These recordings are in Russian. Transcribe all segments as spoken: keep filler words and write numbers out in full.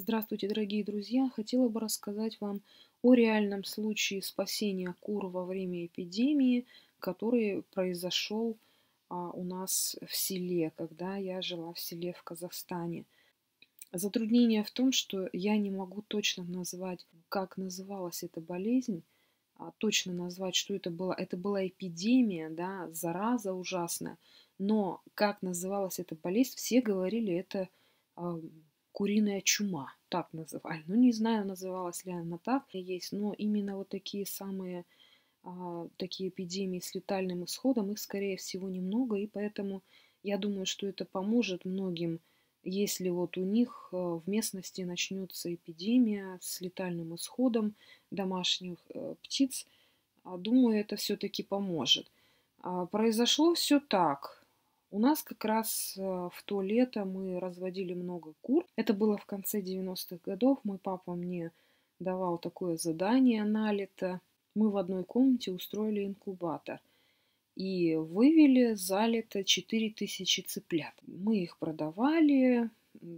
Здравствуйте, дорогие друзья! Хотела бы рассказать вам о реальном случае спасения кур во время эпидемии, который произошел а, у нас в селе, когда я жила в селе в Казахстане. Затруднение в том, что я не могу точно назвать, как называлась эта болезнь, а, точно назвать, что это было. Это была эпидемия, да, зараза ужасная, но как называлась эта болезнь, все говорили, это а, куриная чума, так называли. Ну, не знаю, называлась ли она так, есть, но именно вот такие самые, а, такие эпидемии с летальным исходом, их, скорее всего, немного, и поэтому я думаю, что это поможет многим, если вот у них в местности начнется эпидемия с летальным исходом домашних птиц. Думаю, это все-таки поможет. А, произошло все так. У нас как раз в то лето мы разводили много кур. Это было в конце девяностых годов. Мой папа мне давал такое задание на лето. Мы в одной комнате устроили инкубатор и вывели за лето четыре тысячи цыплят. Мы их продавали,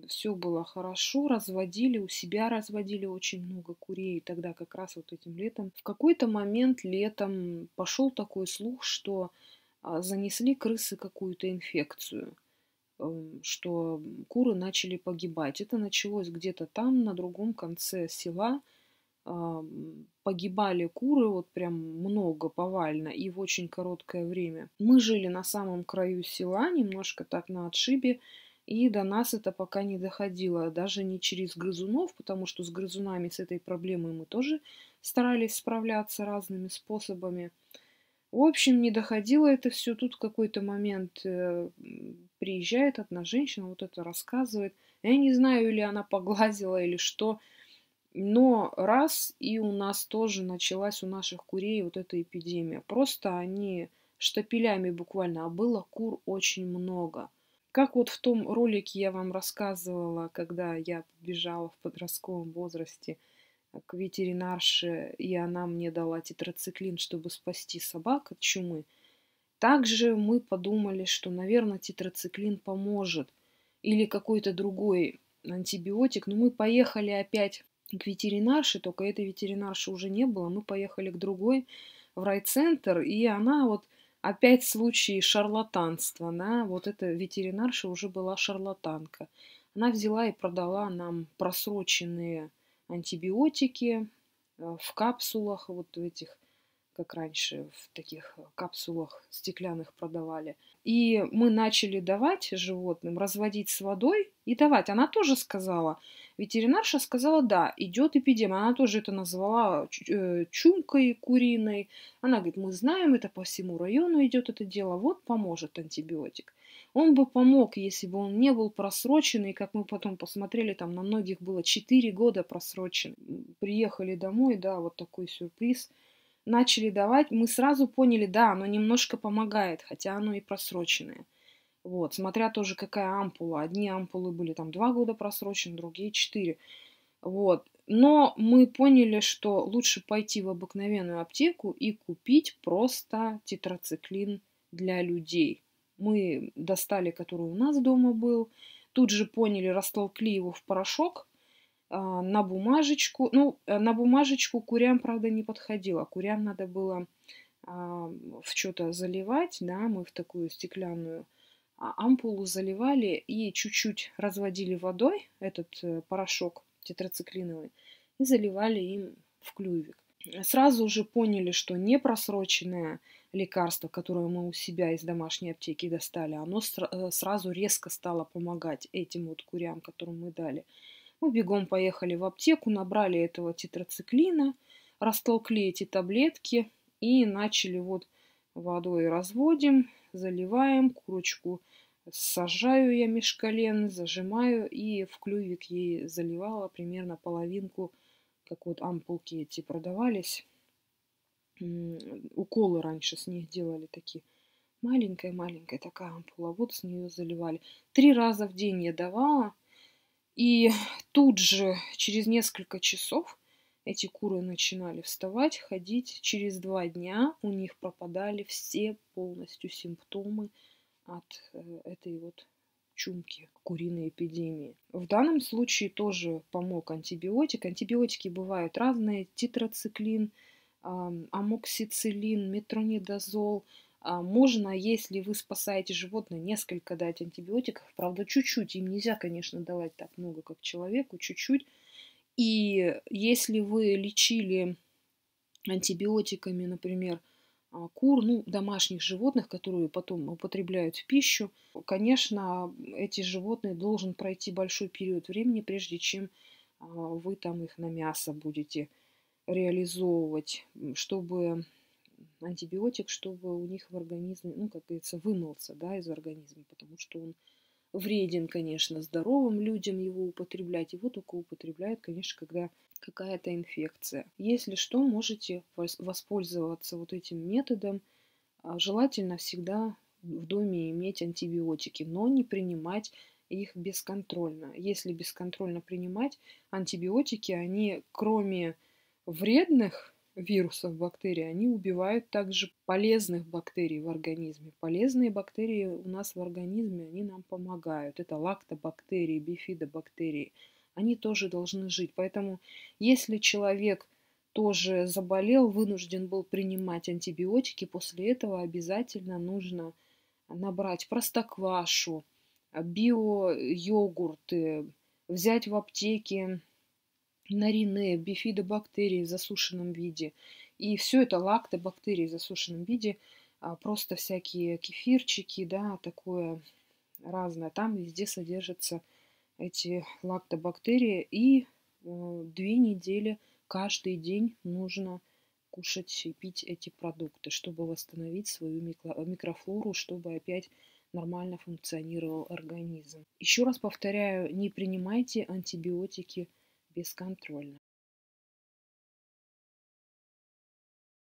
все было хорошо, разводили, у себя разводили очень много курей. И тогда как раз вот этим летом, в какой-то момент летом пошел такой слух, что занесли крысы какую-то инфекцию, что куры начали погибать. Это началось где-то там, на другом конце села. Погибали куры, вот прям много, повально, и в очень короткое время. Мы жили на самом краю села, немножко так на отшибе, и до нас это пока не доходило, даже не через грызунов, потому что с грызунами, с этой проблемой мы тоже старались справляться разными способами. В общем, не доходило это все. Тут в какой-то момент э, приезжает одна женщина, вот это рассказывает. Я не знаю, или она погладила, или что. Но раз, и у нас тоже началась у наших курей вот эта эпидемия. Просто они штапелями буквально, а было кур очень много. Как вот в том ролике я вам рассказывала, когда я побежала в подростковом возрасте к ветеринарше, и она мне дала тетрациклин, чтобы спасти собак от чумы. Также мы подумали, что, наверное, тетрациклин поможет или какой-то другой антибиотик. Но мы поехали опять к ветеринарше, только этой ветеринарши уже не было. Мы поехали к другой в райцентр, и она вот опять случай шарлатанства. Да? Вот эта ветеринарша уже была шарлатанка. Она взяла и продала нам просроченные антибиотики в капсулах, вот в этих, как раньше, в таких капсулах стеклянных продавали. И мы начали давать животным, разводить с водой и давать. Она тоже сказала, ветеринарша сказала, да, идет эпидемия. Она тоже это назвала чумкой куриной. Она говорит, мы знаем, это по всему району идет это дело, вот поможет антибиотик. Он бы помог, если бы он не был просроченный, как мы потом посмотрели, там на многих было четыре года просрочен. Приехали домой, да, вот такой сюрприз. Начали давать, мы сразу поняли, да, оно немножко помогает, хотя оно и просроченное. Вот, смотря тоже какая ампула. Одни ампулы были там два года просрочены, другие четыре. Вот, но мы поняли, что лучше пойти в обыкновенную аптеку и купить просто тетрациклин для людей. Мы достали, который у нас дома был, тут же поняли, растолкли его в порошок, на бумажечку. Ну, на бумажечку курям, правда, не подходило. Курям надо было в что-то заливать, да, мы в такую стеклянную ампулу заливали и чуть-чуть разводили водой этот порошок тетрациклиновый и заливали им в клювик. Сразу же поняли, что непросроченное лекарство, которое мы у себя из домашней аптеки достали, оно сразу резко стало помогать этим вот курям, которым мы дали. Мы бегом поехали в аптеку, набрали этого тетрациклина, растолкли эти таблетки и начали вот водой разводим, заливаем, курочку сажаю я меж колен, зажимаю и в клювик ей заливала примерно половинку. Как вот ампулки эти продавались. Уколы раньше с них делали такие. Маленькая-маленькая такая ампула. Вот с нее заливали. Три раза в день я давала. И тут же, через несколько часов, эти куры начинали вставать, ходить. Через два дня у них пропадали все полностью симптомы от этой вот чумки, куриной эпидемии. В данном случае тоже помог антибиотик. Антибиотики бывают разные: тетрациклин, амоксициллин, метронидазол. Можно, если вы спасаете животное, несколько дать антибиотиков. Правда, чуть-чуть. Им нельзя, конечно, давать так много, как человеку. Чуть-чуть. И если вы лечили антибиотиками, например, кур, ну, домашних животных, которые потом употребляют в пищу, конечно, эти животные должен пройти большой период времени, прежде чем вы там их на мясо будете реализовывать, чтобы антибиотик, чтобы у них в организме, ну, как говорится, вымылся, да, из организма, потому что он вреден, конечно, здоровым людям его употреблять. Его только употребляют, конечно, когда какая-то инфекция. Если что, можете воспользоваться вот этим методом. Желательно всегда в доме иметь антибиотики, но не принимать их бесконтрольно. Если бесконтрольно принимать антибиотики, они, кроме вредных вирусов, бактерий, они убивают также полезных бактерий в организме. Полезные бактерии у нас в организме, они нам помогают. Это лактобактерии, бифидобактерии. Они тоже должны жить. Поэтому, если человек тоже заболел, вынужден был принимать антибиотики, после этого обязательно нужно набрать простоквашу, био-йогурты, взять в аптеке нарине, бифидобактерии в засушенном виде. И все это лактобактерии в засушенном виде, просто всякие кефирчики, да, такое разное. Там везде содержатся эти лактобактерии. И две недели каждый день нужно кушать и пить эти продукты, чтобы восстановить свою микрофлору, чтобы опять нормально функционировал организм. Еще раз повторяю, не принимайте антибиотики бесконтрольно.